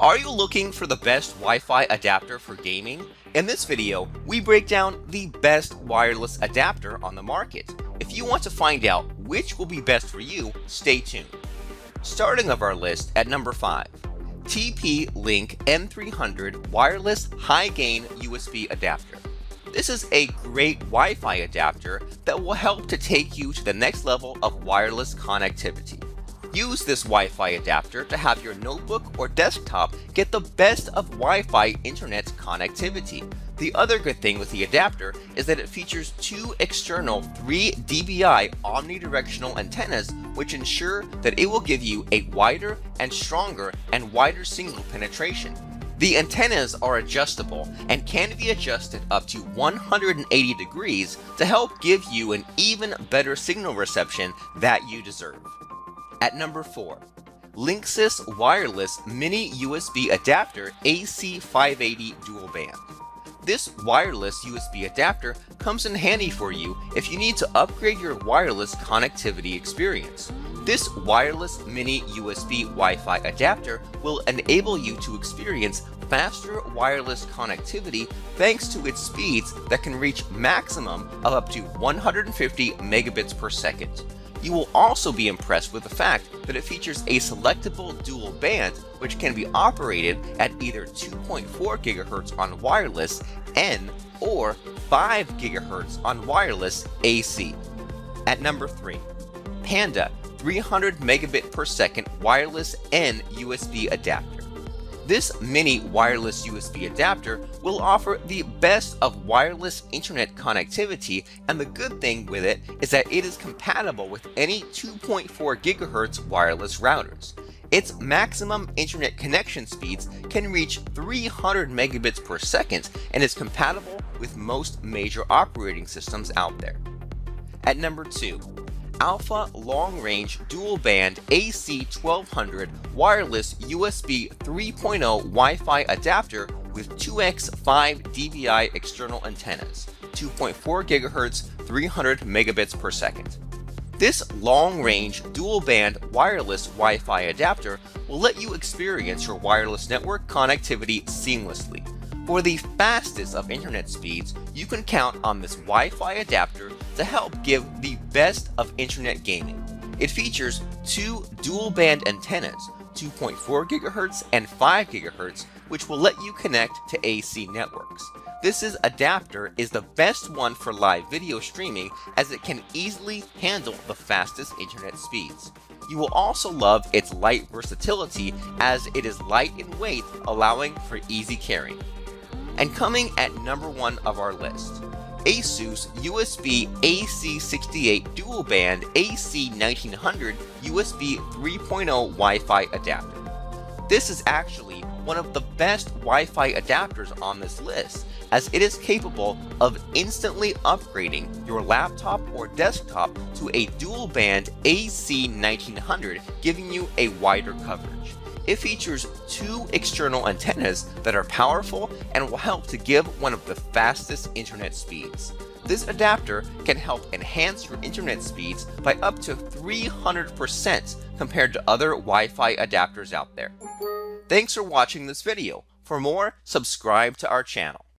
Are you looking for the best Wi-Fi adapter for gaming? In this video, we break down the best wireless adapter on the market. If you want to find out which will be best for you, stay tuned. Starting off our list at number 5, TP-Link M300 Wireless High Gain USB Adapter. This is a great Wi-Fi adapter that will help to take you to the next level of wireless connectivity. Use this Wi-Fi adapter to have your notebook or desktop get the best of Wi-Fi internet connectivity. The other good thing with the adapter is that it features two external 3 dBi omnidirectional antennas, which ensure that it will give you a wider and stronger and wider signal penetration. The antennas are adjustable and can be adjusted up to 180 degrees to help give you an even better signal reception that you deserve. At number 4, Linksys Wireless Mini USB Adapter AC580 Dual Band. This wireless USB adapter comes in handy for you if you need to upgrade your wireless connectivity experience. This wireless mini USB Wi-Fi adapter will enable you to experience faster wireless connectivity thanks to its speeds that can reach maximum of up to 150 megabits per second. You will also be impressed with the fact that it features a selectable dual band which can be operated at either 2.4 GHz on wireless N or 5 GHz on wireless AC. At number 3, Panda 300 megabit per second wireless N USB adapter. This mini wireless USB adapter will offer the best of wireless internet connectivity, and the good thing with it is that it is compatible with any 2.4 GHz wireless routers. Its maximum internet connection speeds can reach 300 megabits per second and is compatible with most major operating systems out there. At number 2, Alpha Long Range Dual Band AC1200 Wireless USB 3.0 Wi-Fi Adapter with 2x 5 dBi external antennas, 2.4 GHz, 300 megabits per second. This long range dual band wireless Wi-Fi adapter will let you experience your wireless network connectivity seamlessly. For the fastest of internet speeds, you can count on this Wi-Fi adapter to help give the best of internet gaming. It features two dual-band antennas, 2.4 GHz and 5 GHz, which will let you connect to AC networks. This adapter is the best one for live video streaming as it can easily handle the fastest internet speeds. You will also love its light versatility as it is light in weight, allowing for easy carrying. And coming at number 1 of our list, ASUS USB AC68 Dual Band AC1900 USB 3.0 Wi-Fi Adapter. This is actually one of the best Wi-Fi adapters on this list, as it is capable of instantly upgrading your laptop or desktop to a dual band AC1900, giving you a wider coverage. It features two external antennas that are powerful and will help to give one of the fastest internet speeds. This adapter can help enhance your internet speeds by up to 300% compared to other Wi-Fi adapters out there. Thanks for watching this video. For more, subscribe to our channel.